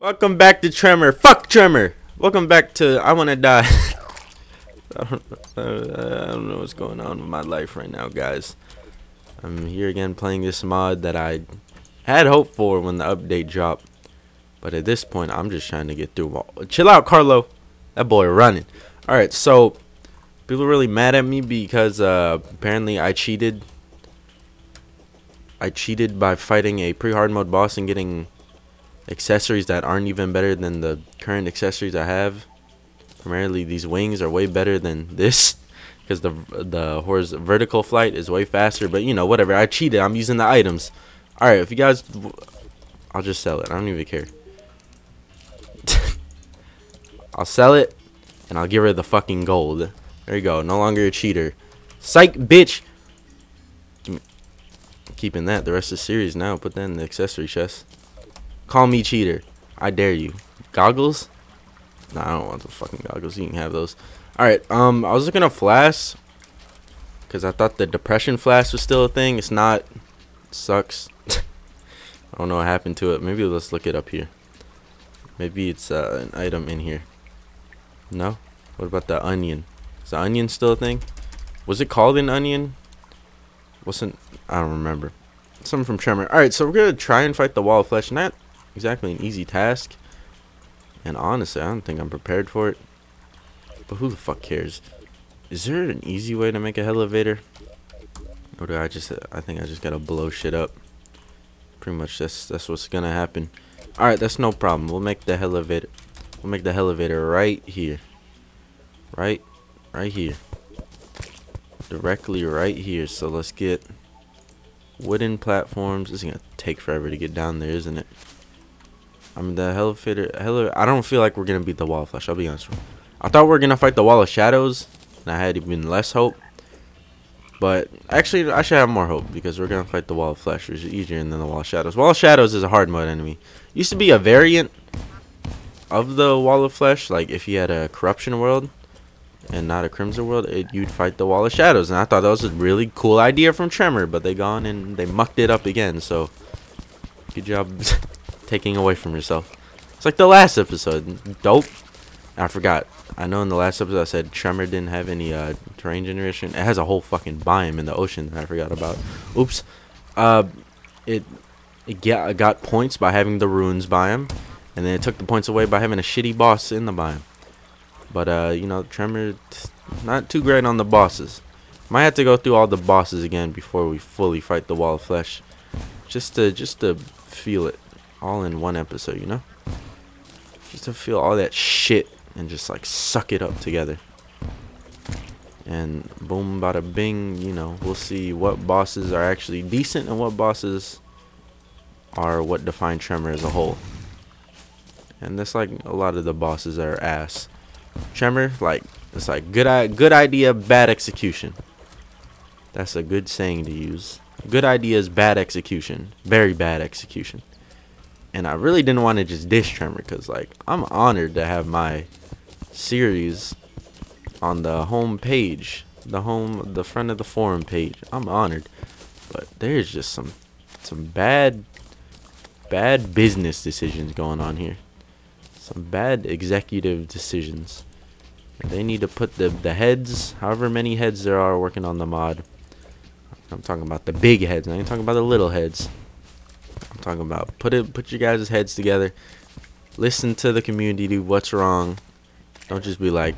Welcome back to Tremor. Fuck Tremor. Welcome back to I Wanna Die. I don't know what's going on with my life right now, guys. I'm here again playing this mod that I had hope for when the update dropped. But at this point, I'm just trying to get through. Chill out, Carlo. That boy running. Alright, so people are really mad at me because apparently I cheated. I cheated by fighting a pre-hard mode boss and getting accessories that aren't even better than the current accessories I have. Primarily, these wings are way better than this because the horizontal vertical flight is way faster. But you know, whatever. I cheated. I'm using the items. All right, if you guys, I'll just sell it. I don't even care. I'll sell it and I'll give her the fucking gold. There you go. No longer a cheater. Psych, bitch. Keeping that the rest of the series now. Put that in the accessory chest. Call me cheater. I dare you. Goggles? Nah, I don't want the fucking goggles. You can have those. Alright, I was looking at flasks because I thought the depression flask was still a thing. It's not. It sucks. I don't know what happened to it. Maybe let's look it up here. Maybe it's an item in here. No? What about the onion? Is the onion still a thing? Was it called an onion? Wasn't. I don't remember. Something from Tremor. Alright, so we're going to try and fight the Wall of Flesh. Not exactly an easy task. And honestly, I don't think I'm prepared for it. But who the fuck cares? Is there an easy way to make a elevator? Or do I just... I think I just gotta blow shit up. Pretty much that's what's gonna happen. Alright, that's no problem. We'll make the elevator. We'll make the elevator right here. Right here. Directly right here. So let's get... wooden platforms. This is gonna take forever to get down there, isn't it? I mean, the hell, I don't feel like we're gonna beat the Wall of Flesh. I'll be honest with you. I thought we were gonna fight the Wall of Shadows, and I had even less hope. But actually, I should have more hope because we're gonna fight the Wall of Flesh, which is easier than the Wall of Shadows. Wall of Shadows is a hard mode enemy. Used to be a variant of the Wall of Flesh. Like if you had a Corruption World and not a Crimson World, you'd fight the Wall of Shadows. And I thought that was a really cool idea from Tremor, but they gone and they mucked it up again. So good job taking away from yourself. It's like the last episode. Dope. And I forgot. I know in the last episode I said Tremor didn't have any terrain generation. It has a whole fucking biome in the ocean that I forgot about. Oops. It got points by having the ruins biome, and then it took the points away by having a shitty boss in the biome. But, you know, Tremor, not too great on the bosses. Might have to go through all the bosses again before we fully fight the Wall of Flesh. Just to feel it all in one episode, you know? Just to feel all that shit and just, like, suck it up together. And boom, bada bing, you know, we'll see what bosses are actually decent and what bosses are what define Tremor as a whole. And that's, like, a lot of the bosses are ass. Tremor, like, it's like good idea, bad execution. That's a good saying to use. Good idea is bad execution, very bad execution. And I really didn't want to just dish Tremor because, like, I'm honored to have my series on the home page, the front of the forum page. I'm honored, but there's just some bad business decisions going on here. Some bad executive decisions. They need to put the heads, however many heads there are working on the mod. I'm talking about the big heads. I ain't talking about the little heads. I'm talking about put your guys' heads together. Listen to the community. Do what's wrong. Don't just be like,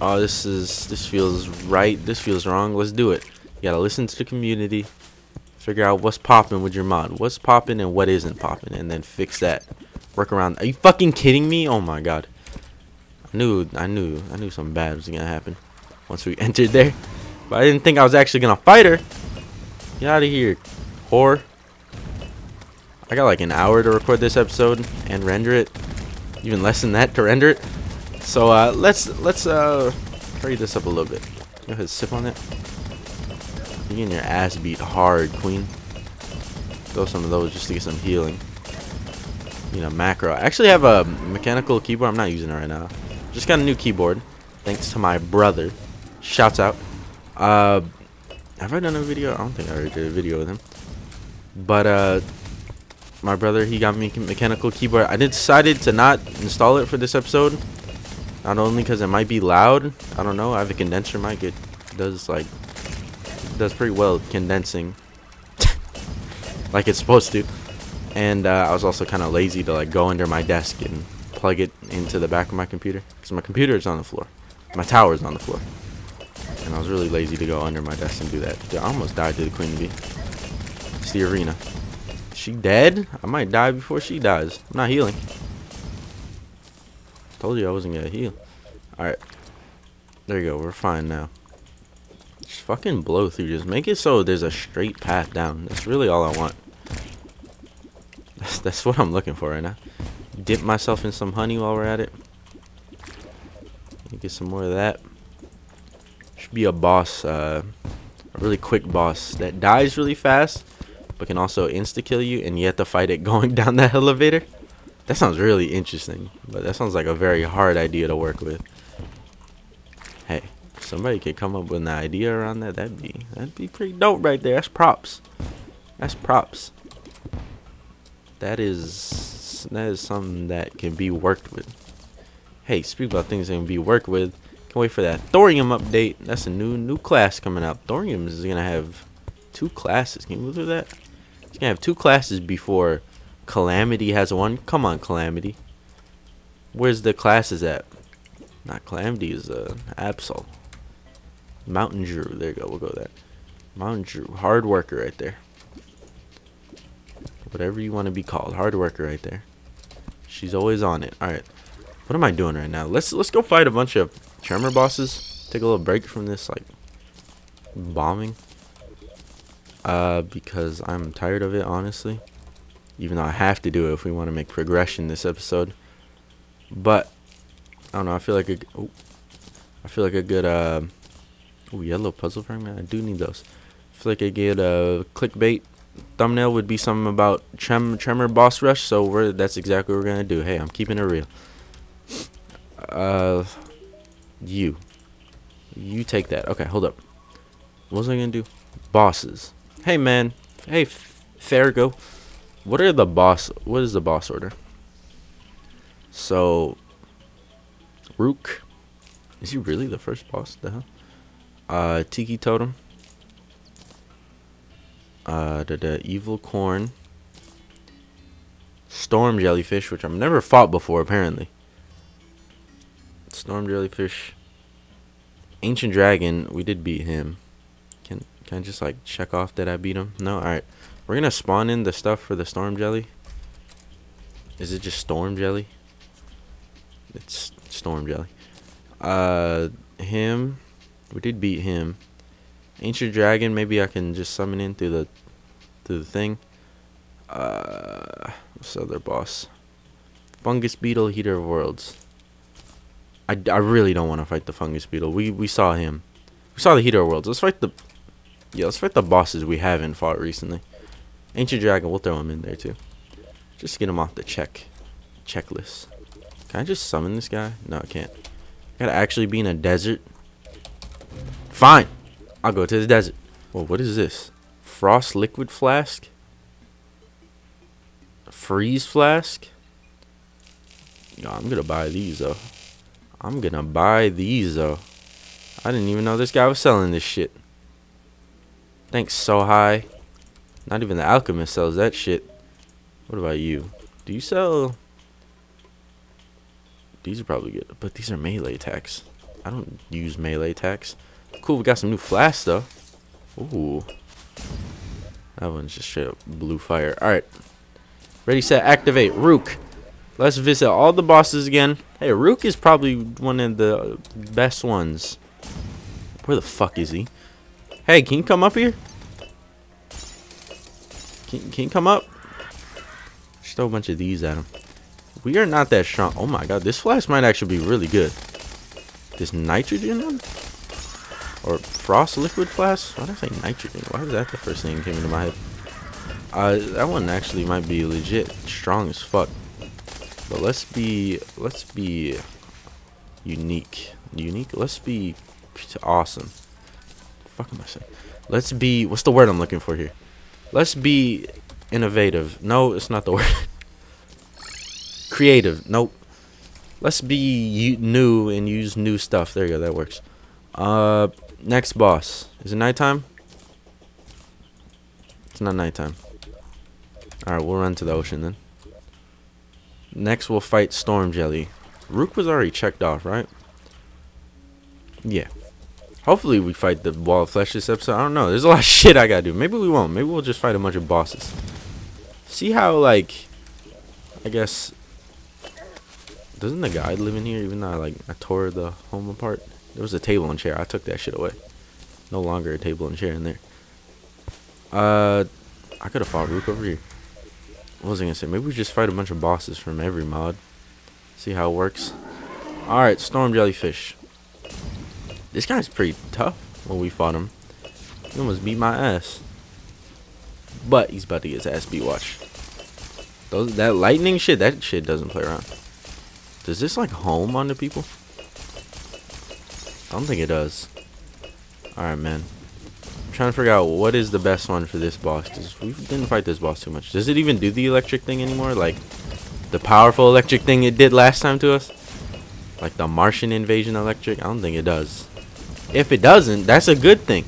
oh, this feels right. This feels wrong. Let's do it. You gotta listen to the community. Figure out what's popping with your mod. What's popping and what isn't popping, and then fix that. Work around. Are you fucking kidding me? Oh my god. I knew something bad was gonna happen once we entered there. But I didn't think I was actually gonna fight her. Get out of here, whore. I got like an hour to record this episode and render it. Even less than that to render it. So let's hurry this up a little bit. Go ahead, sip on it. You're getting your ass beat hard, queen. Throw some of those just to get some healing. You know, macro. I actually have a mechanical keyboard. I'm not using it right now. Just got a new keyboard. Thanks to my brother. Shouts out. Have I done a video? I don't think I already did a video with him. But my brother, he got me a mechanical keyboard. I decided to not install it for this episode, not only because it might be loud, I don't know, I have a condenser mic, it does like, does pretty well condensing like it's supposed to, and I was also kind of lazy to like go under my desk and plug it into the back of my computer because my computer is on the floor, my tower is on the floor, and I was really lazy to go under my desk and do that. Dude, I almost died to the queen bee. It's the arena. She dead? I might die before she dies. I'm not healing. Told you I wasn't gonna heal. Alright. There you go. We're fine now. Just fucking blow through. Just make it so there's a straight path down. That's really all I want. That's what I'm looking for right now. Dip myself in some honey while we're at it. Get some more of that. Should be a boss, a really quick boss that dies really fast, but can also insta-kill you, and you have to fight it going down that elevator. That sounds really interesting, but that sounds like a very hard idea to work with. Hey, if somebody could come up with an idea around that, that'd be pretty dope right there. That's props. That's props. That is something that can be worked with. Hey, speak about things that can be worked with. Can't wait for that Thorium update. That's a new class coming up. Thorium is gonna have 2 classes. Can you move through that? It's gonna have 2 classes before Calamity has 1. Come on, Calamity. Where's the classes at? Not Calamity, is Absol. Mountain Drew. There you go. We'll go with that. Mountain Drew, hard worker right there. Whatever you want to be called, hard worker right there. She's always on it. All right. What am I doing right now? Let's go fight a bunch of Tremor bosses. Take a little break from this like bombing, because I'm tired of it, honestly. Even though I have to do it if we want to make progression this episode. But I don't know. I feel like I feel like a good yellow puzzle fragment. I do need those. I feel like a good clickbait thumbnail would be something about Tremor boss rush. So that's exactly what we're gonna do. Hey, I'm keeping it real. You take that. Okay, hold up. What was I gonna do? Bosses. Hey, man. Hey, Fargo. What is the boss order? So, Rook. Is he really the first boss? The hell? Tiki Totem. The Evil Corn. Storm Jellyfish, which I've never fought before, apparently. Storm Jellyfish. Ancient Dragon, we did beat him. Can I just like check off that I beat him? No? Alright. We're gonna spawn in the stuff for the Storm Jelly. Is it just Storm Jelly? It's Storm Jelly. Him. We did beat him. Ancient Dragon, maybe I can just summon in through the thing. What's the other boss? Fungus Beetle, Heater of Worlds. I really don't want to fight the Fungus Beetle. We saw him. We saw the Heater of Worlds. Let's fight the bosses we haven't fought recently. Ancient Dragon, we'll throw him in there too. Just get him off the checklist. Can I just summon this guy? No, I can't. I gotta actually be in a desert. Fine. I'll go to the desert. Well, what is this? Frost liquid flask? Freeze flask? No, I'm gonna buy these though. I'm gonna buy these though. I didn't even know this guy was selling this shit. Thanks, so high. Not even the alchemist sells that shit. What about you? Do you sell? These are probably good, but these are melee attacks. I don't use melee attacks. Cool, we got some new flasks though. Ooh, that one's just straight up blue fire. All right, ready, set, activate. Rook. Let's visit all the bosses again. Hey, Rook is probably one of the best ones. Where the fuck is he? Hey, can you come up here? Can you come up? Just throw a bunch of these at him. We are not that strong. Oh my god, this flask might actually be really good. This nitrogen one? Or frost liquid flask? Why did I say nitrogen? Why was that the first thing that came into my head? That one actually might be legit strong as fuck. But let's be unique. Let's be awesome. Fuck am I saying? Let's be. What's the word I'm looking for here? Let's be innovative. No, it's not the word. Creative. Nope. Let's be new and use new stuff. There you go. That works. Next boss. Is it nighttime? It's not nighttime. All right, we'll run to the ocean then. Next, we'll fight Storm Jelly. Rook was already checked off, right? Yeah. Hopefully we fight the Wall of Flesh this episode. I don't know. There's a lot of shit I gotta do. Maybe we won't. Maybe we'll just fight a bunch of bosses. See how, like, I guess... Doesn't the guide live in here? Even though I tore the home apart. There was a table and chair. I took that shit away. No longer a table and chair in there. I could have fought Rook over here. What was I gonna say? Maybe we just fight a bunch of bosses from every mod. See how it works. Alright, Storm Jellyfish. This guy's pretty tough when we fought him. He almost beat my ass. But he's about to get his ass beat, watch. That lightning shit, that shit doesn't play around. Does this like home onto people? I don't think it does. Alright, man. I'm trying to figure out what is the best one for this boss. Because we didn't fight this boss too much. Does it even do the electric thing anymore? Like, the powerful electric thing it did last time to us? Like the Martian invasion electric? I don't think it does. If it doesn't, that's a good thing.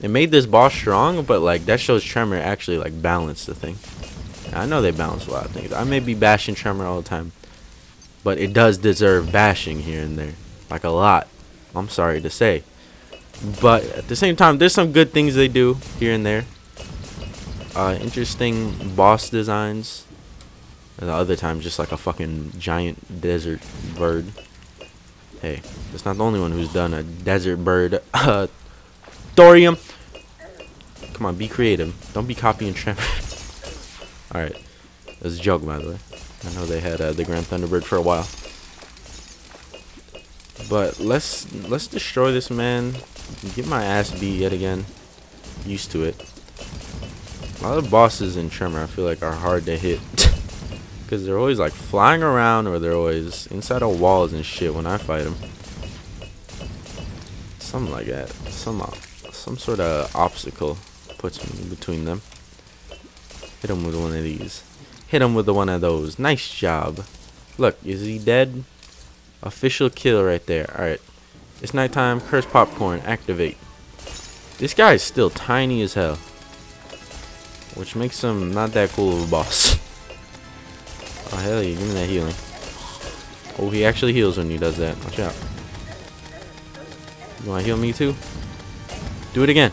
It made this boss strong, but like that shows Tremor actually like balanced the thing. And I know they balance a lot of things. I may be bashing Tremor all the time, but it does deserve bashing here and there, like a lot. I'm sorry to say, but at the same time, there's some good things they do here and there. Interesting boss designs. And the other time, just like a fucking giant desert bird. Hey, that's not the only one who's done a desert bird. Thorium. Come on, be creative. Don't be copying Tremor. Alright. That was a joke, by the way. I know they had the Grand Thunderbird for a while. But let's destroy this man. Get my ass beat yet again. Used to it. A lot of bosses in Tremor, I feel like, are hard to hit. Because they're always like flying around, or they're always inside of walls and shit when I fight them. Something like that. Some sort of obstacle puts me in between them. Hit them with one of these. Hit him with one of those. Nice job. Look, is he dead? Official kill right there. Alright. It's nighttime. Curse popcorn. Activate. This guy is still tiny as hell, which makes him not that cool of a boss. Oh, hell yeah. Give me that healing. Oh, he actually heals when he does that. Watch out. You want to heal me too? Do it again.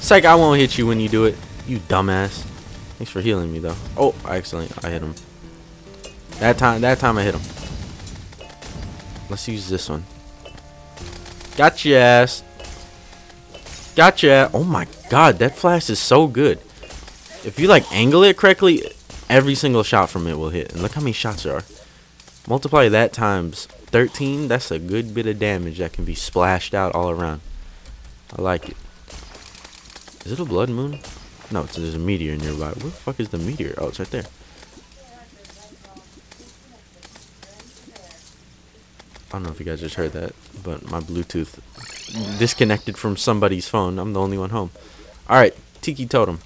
Psych, I won't hit you when you do it, you dumbass. Thanks for healing me, though. Oh, excellent. I hit him. That time I hit him. Let's use this one. Gotcha, ass. Gotcha. Oh, my God. That flash is so good. If you, like, angle it correctly... Every single shot from it will hit. And look how many shots there are. Multiply that times 13. That's a good bit of damage that can be splashed out all around. I like it. Is it a blood moon? No, there's a meteor nearby. Where the fuck is the meteor? Oh, it's right there. I don't know if you guys just heard that, but my Bluetooth disconnected from somebody's phone. I'm the only one home. Alright, Tiki Totem.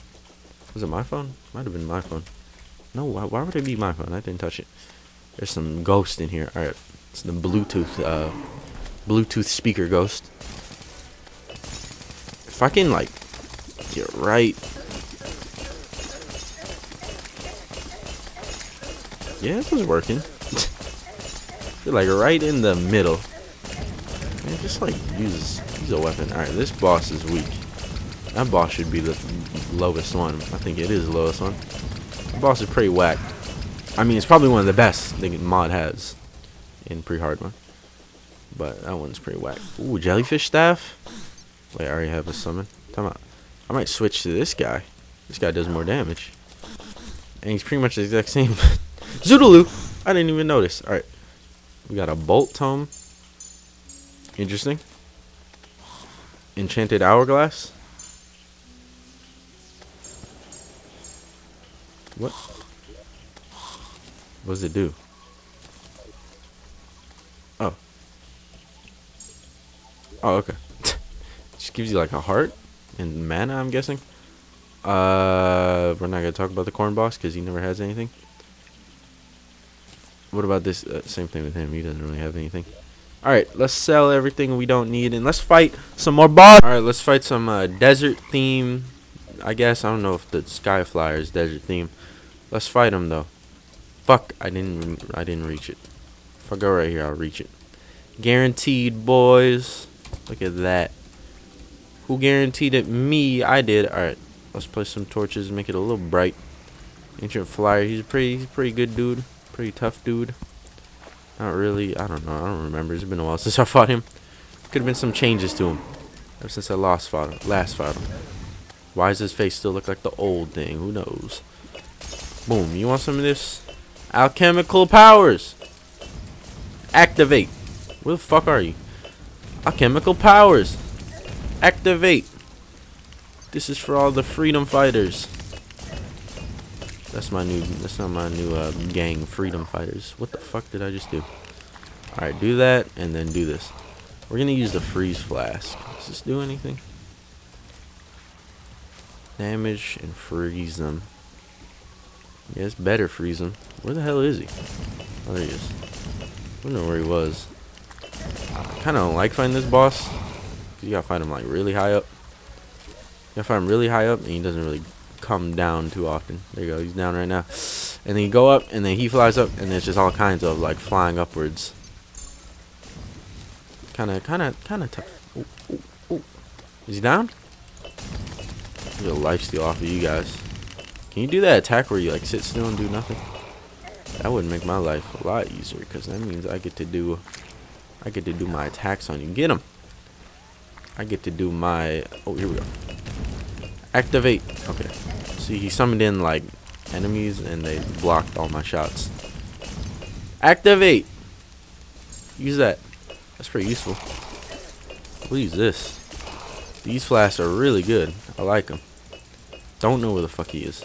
Was it my phone? Might have been my phone. No, why would it be my phone? I didn't touch it. There's some ghost in here. Alright, it's the Bluetooth speaker ghost. If I can, like, get right... Yeah, this was working. You're, like, right in the middle. Man, just, like, use a weapon. Alright, this boss is weak. That boss should be the lowest one. I think it is the lowest one. The boss is pretty whack. I mean, it's probably one of the best the mod has in pre-hard one. But that one's pretty whack. Ooh, jellyfish staff. Wait, I already have a summon. Come on. I might switch to this guy. This guy does more damage. And he's pretty much the exact same. Zoodaloo! I didn't even notice. Alright. We got a bolt tome. Interesting. Enchanted hourglass. What does it do? Oh, okay. Just gives you like a heart and mana, I'm guessing. We're not going to talk about the corn box because he never has anything. What about this? Same thing with him. He doesn't really have anything. Alright, let's sell everything we don't need and let's fight some more boss. Alright, let's fight some desert theme. I guess. I don't know if the Skyflyer is desert theme. Let's fight him though. Fuck, I didn't reach it. If I go right here, I'll reach it. Guaranteed, boys. Look at that. Who guaranteed it? Me. I did. Alright, let's place some torches, make it a little bright. Ancient Flyer, he's a pretty good dude. Pretty tough dude. Not really. I don't know. I don't remember. It's been a while since I fought him. Could have been some changes to him ever since I last fought him. Why does his face still look like the old thing? Who knows? Boom. You want some of this? Alchemical powers. Activate. Where the fuck are you? Alchemical powers. Activate. This is for all the freedom fighters. That's my new. That's not my new gang. Freedom fighters. What the fuck did I just do? All right, do that and then do this. We're gonna use the freeze flask. Does this do anything? Damage and freeze them. Yeah, it's better freeze them. Where the hell is he? Oh, there he is. I don't know where he was. I kind of don't like fighting this boss. You gotta find him like really high up. You gotta find him really high up, and he doesn't really come down too often. There you go, he's down right now. And then you go up and then he flies up and there's just all kinds of like flying upwards. Kinda tough. Ooh, ooh, ooh. Is he down? I'll get a lifesteal off of you guys. Can you do that attack where you like sit still and do nothing? That would make my life a lot easier because that means I get to do my attacks on you. Get him. I get to do my, oh here we go. Activate. Okay. See, he summoned in like enemies and they blocked all my shots. Activate. Use that. That's pretty useful. We'll use this. These flasks are really good. I like them. Don't know where the fuck he is.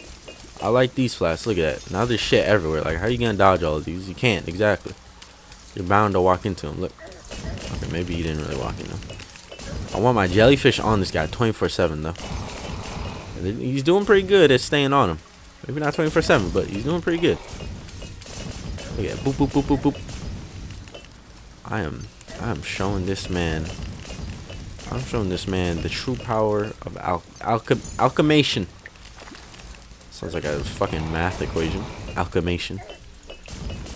I like these flasks. Look at that. Now there's shit everywhere. Like, how are you gonna dodge all of these? You can't. Exactly. You're bound to walk into them. Look. Okay, maybe he didn't really walk into them. I want my jellyfish on this guy 24/7 though. He's doing pretty good at staying on him. Maybe not 24/7, but he's doing pretty good. Look at boop boop boop boop boop. I am showing this man. I'm showing this man the true power of alchemation. Sounds like a fucking math equation. Alchemation.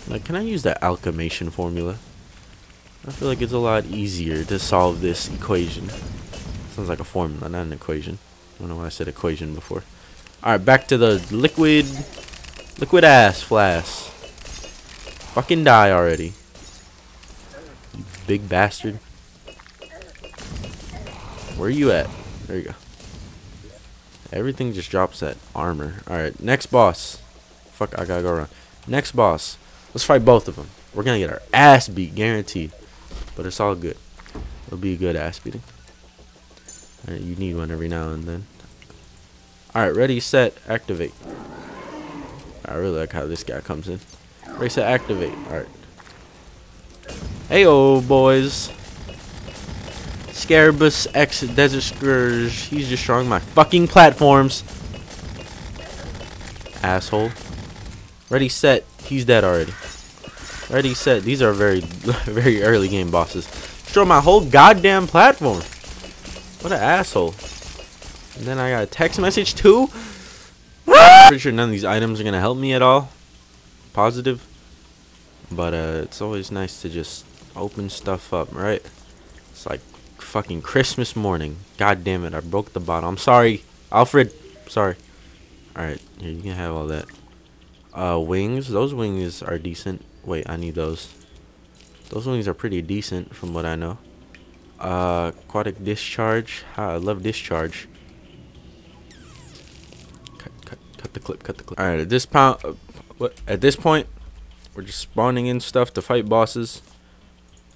Like, can I use that alchemation formula? I feel like it's a lot easier to solve this equation. Sounds like a formula, not an equation. I don't know why I said equation before. Alright, back to the liquid ass flask. Fucking die already. You big bastard. Where are you at? There you go. Everything just drops that armor. Alright, next boss. Fuck, I gotta go around. Next boss. Let's fight both of them. We're gonna get our ass beat, guaranteed. But it's all good. It'll be a good ass beating. Alright, you need one every now and then. Alright, ready, set, activate. I really like how this guy comes in. Ready, set, activate. Alright. Heyo, boys. Scarabus X, Desert Scourge. He's destroying my fucking platforms. Asshole. Ready, set. He's dead already. Ready, set. These are very, very early game bosses. Destroy my whole goddamn platform. What an asshole. And then I got a text message too? Pretty sure none of these items are going to help me at all. Positive. But it's always nice to just open stuff up, right? It's like fucking Christmas morning. God damn it, I broke the bottle. I'm sorry, Alfred. Sorry. Alright, here, you can have all that. Wings. Those wings are decent. Wait, I need those. Those wings are pretty decent from what I know. Aquatic discharge. I love discharge. Cut the clip. Cut the clip. All right, at this point, we're just spawning in stuff to fight bosses,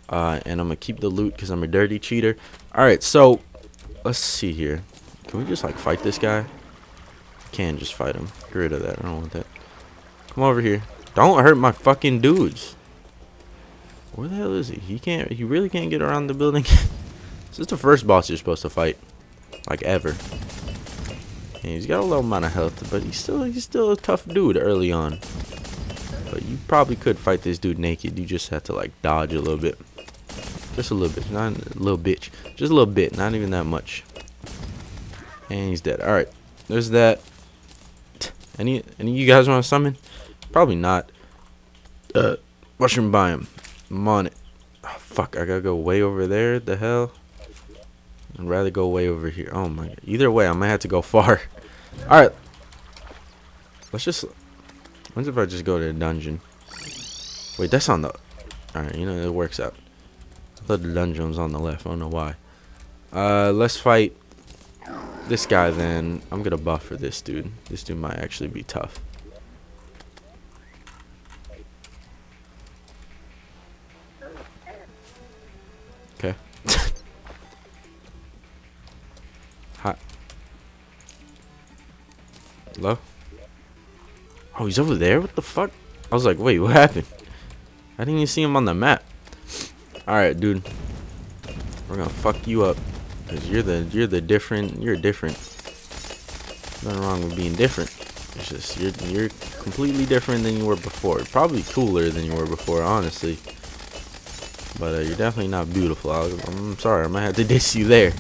and I'm gonna keep the loot because I'm a dirty cheater. All right, so let's see here. Can we just like fight this guy? I can just fight him. Get rid of that. I don't want that. Come over here. Don't hurt my fucking dudes. Where the hell is he? He can't. He really can't get around the building. This is the first boss you're supposed to fight, like ever. And he's got a low amount of health, but he's still a tough dude early on. But you probably could fight this dude naked. You just have to like dodge a little bit, just a little bit, not a little bitch, just a little bit, not even that much. And he's dead. All right, there's that. Any of you guys want to summon? Probably not. Mushroom biome. I'm on it. Oh, fuck, I gotta go way over there. The hell. I'd rather go way over here. Oh my god. Either way, I might have to go far. Alright. What if I just go to the dungeon? Wait, that's on the... Alright, you know, it works out. I thought the dungeon was on the left. I don't know why. Let's fight this guy then. I'm gonna buff for this dude. This dude might actually be tough. Okay. Hello? Oh, he's over there? What the fuck? I was like, wait, what happened? I didn't even see him on the map. Alright, dude. We're gonna fuck you up. Cause you're different. Nothing wrong with being different. It's just you're completely different than you were before. Probably cooler than you were before, honestly. But you're definitely not beautiful. I'm sorry, I might have to diss you there.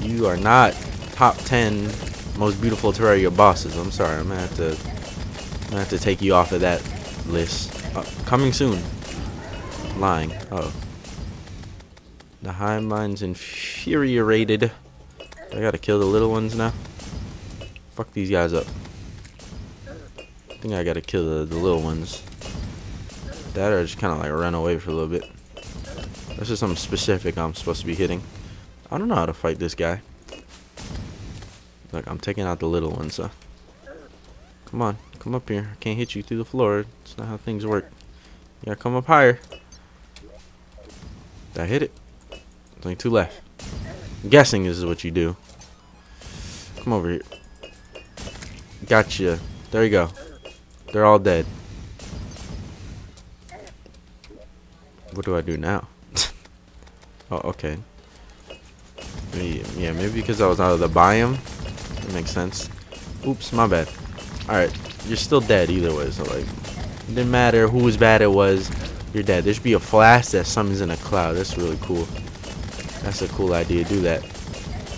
You are not top 10 most beautiful Terraria bosses. I'm sorry, I'm gonna have to take you off of that list. Coming soon. Lying. Oh. The hive mind's infuriated. I gotta kill the little ones now. Fuck these guys up. I think I gotta kill the little ones. That or just kind of like run away for a little bit. This is something specific I'm supposed to be hitting. I don't know how to fight this guy. Look, I'm taking out the little ones, so come on, come up here. I can't hit you through the floor. It's not how things work. You gotta come up higher. Did I hit it? There's only two left. I'm guessing this is what you do. Come over here. Gotcha. There you go. They're all dead. What do I do now? Oh, okay. Yeah, maybe because I was out of the biome. That makes sense. Oops, my bad. Alright, you're still dead either way, so like, it didn't matter whose bad it was, you're dead. There should be a flash that summons in a cloud. That's really cool. That's a cool idea. Do that.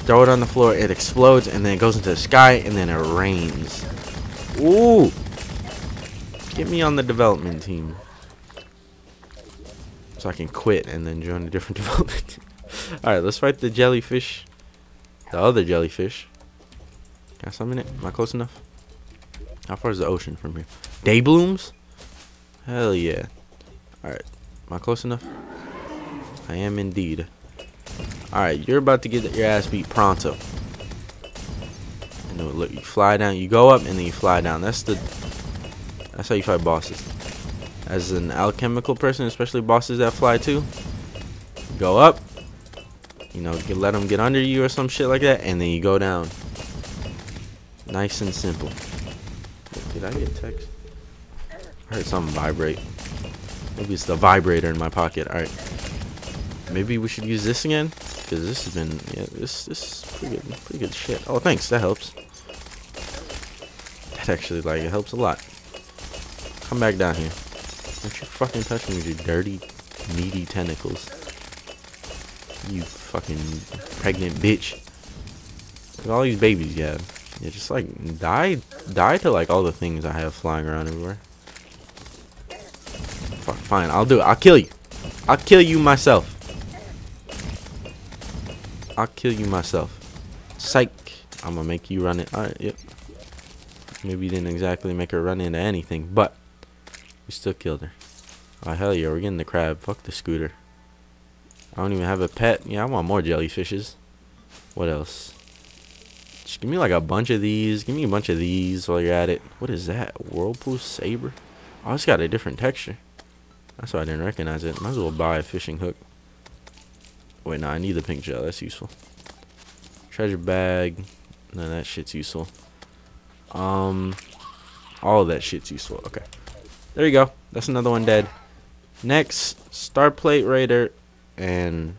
Throw it on the floor, it explodes, and then it goes into the sky, and then it rains. Ooh! Get me on the development team. So I can quit and then join a different development team. Alright, let's fight the jellyfish. The other jellyfish. Can I summon it? Am I close enough? How far is the ocean from here? Day blooms? Hell yeah. Alright. Am I close enough? I am indeed. Alright, you're about to get your ass beat pronto. And then look, you fly down, you go up and then you fly down. That's how you fight bosses. As an alchemical person, especially bosses that fly too. Go up. You know, you let them get under you or some shit like that, and then you go down. Nice and simple. Wait, did I get text? I heard something vibrate. Maybe it's the vibrator in my pocket. Alright. Maybe we should use this again? Because this has been... Yeah, this is pretty good shit. Oh, thanks. That helps. That actually, like, it helps a lot. Come back down here. Don't you fucking touch me with your dirty, meaty tentacles. You fucking pregnant bitch. Look at all these babies you have. Yeah, just like die to like all the things I have flying around everywhere. Fuck, fine, I'll do it. I'll kill you. I'll kill you myself. I'll kill you myself. Psych. I'm gonna make you run it. Alright, yep. Maybe you didn't exactly make her run into anything, but we still killed her. Oh hell yeah, we're getting the crab. Fuck the scooter. I don't even have a pet. Yeah, I want more jellyfishes. What else? Just give me like a bunch of these. Give me a bunch of these while you're at it. What is that? Whirlpool saber? Oh, it's got a different texture. That's why I didn't recognize it. Might as well buy a fishing hook. Wait, no, I need the pink gel. That's useful. Treasure bag. No, that shit's useful. All that shit's useful. Okay. There you go. That's another one dead. Next, Starplate Raider. And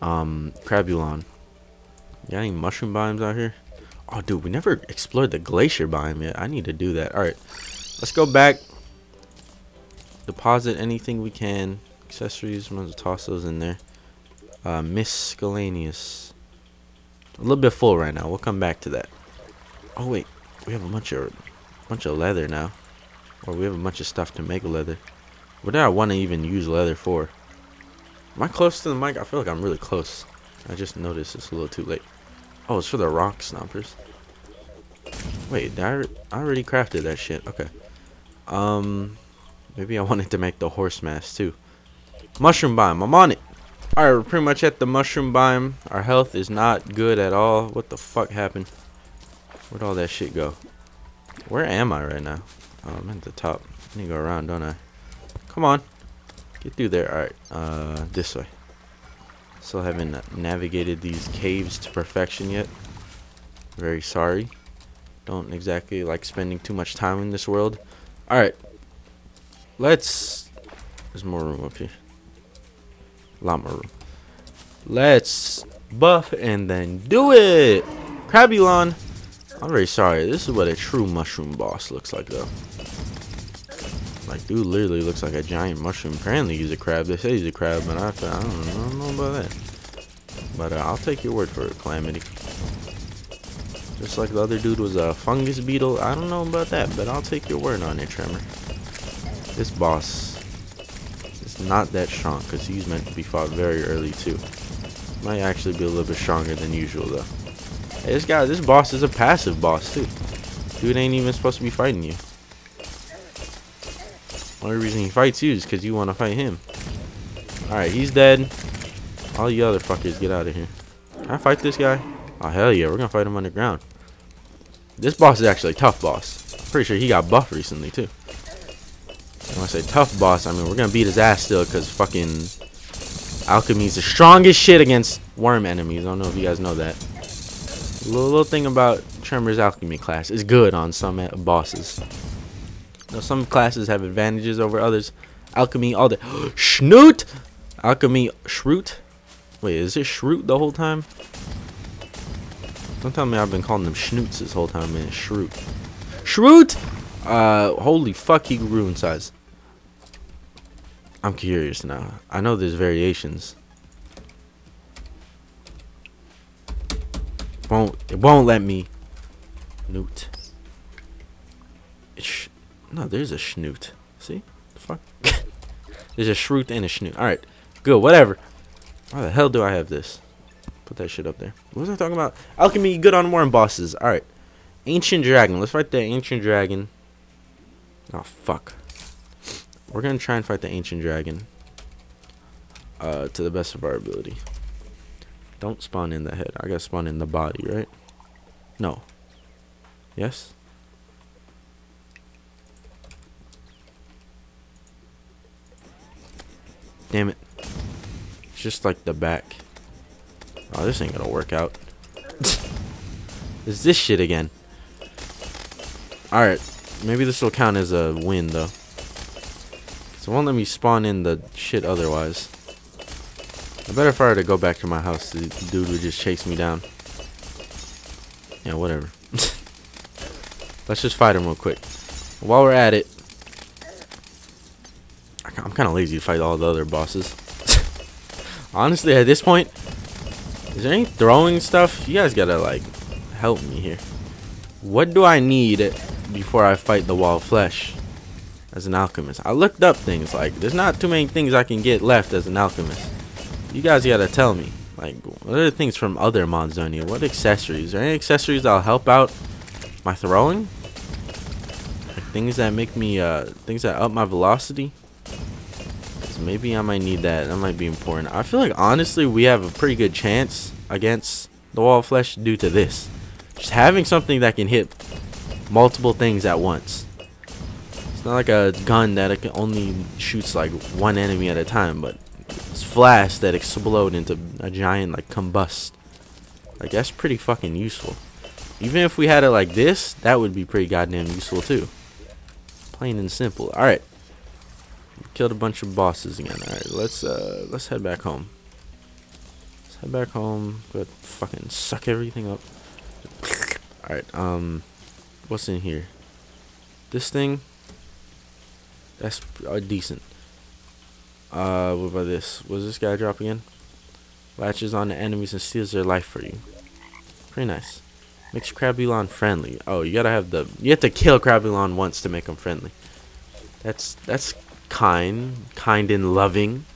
Crabulon. You got any mushroom biomes out here? Oh, dude, we never explored the glacier biome yet. I need to do that. All right, let's go back. Deposit anything we can. Accessories, I'm gonna toss those in there. Miscellaneous. A little bit full right now. We'll come back to that. Oh wait, we have a bunch of leather now, or we have a bunch of stuff to make leather. What do I want to even use leather for? Am I close to the mic? I feel like I'm really close. I just noticed it's a little too late. Oh, it's for the rock stompers. Wait, I already crafted that shit. Okay. Maybe I wanted to make the horse mask too. Mushroom biome. I'm on it. All right, we're pretty much at the mushroom biome. Our health is not good at all. What the fuck happened? Where'd all that shit go? Where am I right now? Oh, I'm at the top. I need to go around, don't I? Come on. Get through there. All right. This way. Still haven't navigated these caves to perfection yet. Very sorry. Don't exactly like spending too much time in this world. All right. Let's... There's more room up here. A lot more room. Let's buff and then do it! Crabulon! I'm very sorry. This is what a true mushroom boss looks like, though. Like, dude literally looks like a giant mushroom. Apparently he's a crab. They say he's a crab, but I don't know about that. But I'll take your word for it, Calamity. Just like the other dude was a fungus beetle. I don't know about that, but I'll take your word on it, Tremor. This boss is not that strong, because he's meant to be fought very early, too. Might actually be a little bit stronger than usual, though. Hey, this boss is a passive boss, too. Dude ain't even supposed to be fighting you. Only reason he fights you is because you want to fight him. Alright, he's dead. All you other fuckers, get out of here. Can I fight this guy? Oh, hell yeah. We're going to fight him underground. This boss is actually a tough boss. I'm pretty sure he got buffed recently, too. And when I say tough boss, I mean we're going to beat his ass still because fucking alchemy's the strongest shit against worm enemies. I don't know if you guys know that. Little thing about Tremor's alchemy class is good on some bosses. Now, some classes have advantages over others. Alchemy all day. Schnoot! Alchemy Shroot? Wait, is it Shroot the whole time? Don't tell me I've been calling them Schnoots this whole time, man. Shroot. Shroot! Holy fuck, he grew in size. I'm curious now. I know there's variations. It won't let me. Snoot. No, there's a Schnoot. See? The fuck? There's a Shroot and a Schnoot. Alright. Good. Whatever. Why the hell do I have this? Put that shit up there. What was I talking about? Alchemy, good on worm bosses. Alright. Ancient Dragon. Let's fight the Ancient Dragon. Oh, fuck. We're gonna try and fight the Ancient Dragon. To the best of our ability. Don't spawn in the head. I gotta spawn in the body, right? No. Yes? Damn it. It's just like the back. Oh, this ain't gonna work out. It's this shit again. Alright. Maybe this will count as a win, though. So it won't let me spawn in the shit otherwise. I better fire to go back to my house. The dude would just chase me down. Yeah, whatever. Let's just fight him real quick. While we're at it. I'm kind of lazy to fight all the other bosses. Honestly, at this point, is there any throwing stuff? You guys gotta, like, help me here. What do I need before I fight the Wall of Flesh as an alchemist? I looked up things. Like, there's not too many things I can get left as an alchemist. You guys gotta tell me. Like, what are the things from other mods on here? What accessories? Are there any accessories that'll help out my throwing? Like, things that make me, things that up my velocity? Maybe I might need that. That might be important. I feel like, honestly, we have a pretty good chance against the Wall of Flesh due to this. Just having something that can hit multiple things at once. It's not like a gun that it can only shoots, like, one enemy at a time, but it's flasks that explode into a giant, like, combust. Like, that's pretty fucking useful. Even if we had it like this, that would be pretty goddamn useful, too. Plain and simple. Alright. Killed a bunch of bosses again. Alright, let's head back home. Let's head back home. Go ahead, fucking suck everything up. Alright, what's in here? This thing, that's decent. What about this? What does this guy drop again? Latches on the enemies and steals their life for you. Pretty nice. Makes Crabulon friendly. Oh, you gotta have the, you have to kill Crabulon once to make him friendly. That's kind and loving.